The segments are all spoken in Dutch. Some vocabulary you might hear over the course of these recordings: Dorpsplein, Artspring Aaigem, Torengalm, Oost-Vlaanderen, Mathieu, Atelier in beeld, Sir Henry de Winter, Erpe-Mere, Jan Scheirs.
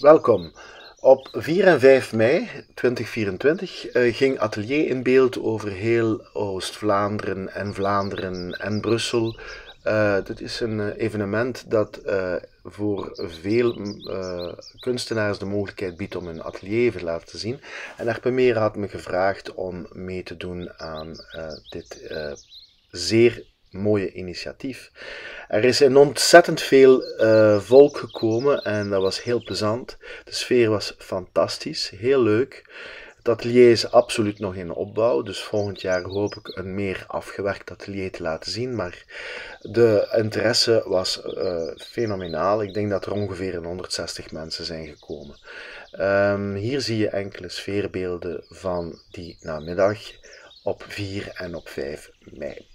Welkom. Op 4 en 5 mei 2024 ging Atelier in beeld over heel Oost-Vlaanderen en Brussel. Dit is een evenement dat voor veel kunstenaars de mogelijkheid biedt om hun atelier te laten zien. En Erpe-Mere had me gevraagd om mee te doen aan dit zeer mooie initiatief. Er is een ontzettend veel volk gekomen en dat was heel plezant. De sfeer was fantastisch, heel leuk. Het atelier is absoluut nog in opbouw, dus volgend jaar hoop ik een meer afgewerkt atelier te laten zien. Maar de interesse was fenomenaal. Ik denk dat er ongeveer 160 mensen zijn gekomen. Hier zie je enkele sfeerbeelden van die namiddag op 4 en op 5 mei.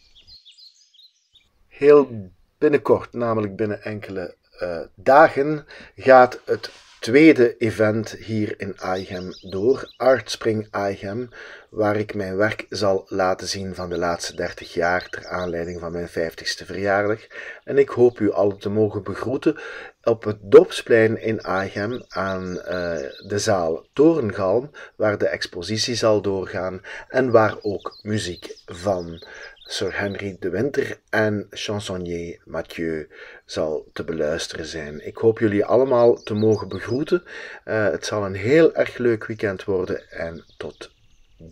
Heel binnenkort, namelijk binnen enkele dagen, gaat het tweede event hier in Aaigem door, Artspring Aaigem, waar ik mijn werk zal laten zien van de laatste 30 jaar ter aanleiding van mijn 50ste verjaardag. En ik hoop u allen te mogen begroeten op het Dorpsplein in Aaigem aan de zaal Torengalm, waar de expositie zal doorgaan en waar ook muziek van Sir Henry de Winter en chansonnier Mathieu zal te beluisteren zijn. Ik hoop jullie allemaal te mogen begroeten. Het zal een heel erg leuk weekend worden en tot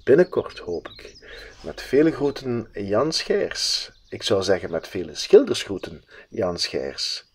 binnenkort hoop ik. Met vele groeten Jan Scheirs. Ik zou zeggen met vele schildersgroeten Jan Scheirs.